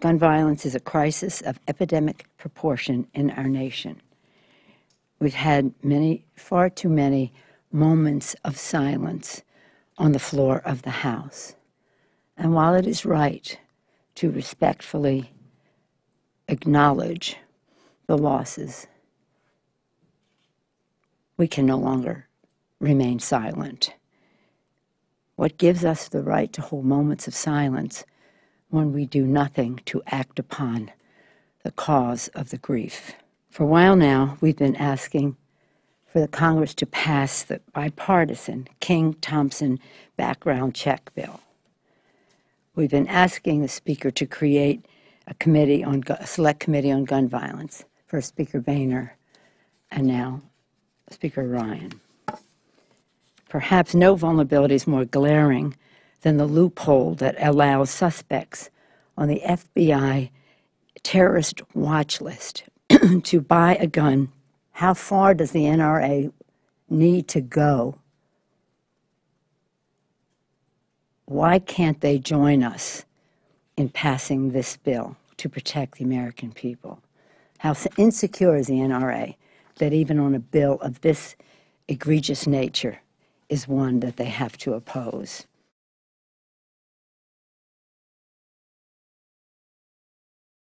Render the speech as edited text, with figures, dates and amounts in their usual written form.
Gun violence is a crisis of epidemic proportion in our nation. We've had many, far too many moments of silence on the floor of the House. And while it is right to respectfully acknowledge the losses, we can no longer remain silent. What gives us the right to hold moments of silence when we do nothing to act upon the cause of the grief? For a while now, we've been asking for the Congress to pass the bipartisan King Thompson background check bill. We've been asking the Speaker to create a select committee on gun violence for Speaker Boehner and now Speaker Ryan. Perhaps no vulnerability is more glaring than the loophole that allows suspects on the FBI terrorist watch list to buy a gun. How far does the NRA need to go? Why can't they join us in passing this bill to protect the American people? How insecure is the NRA that even on a bill of this egregious nature is one that they have to oppose?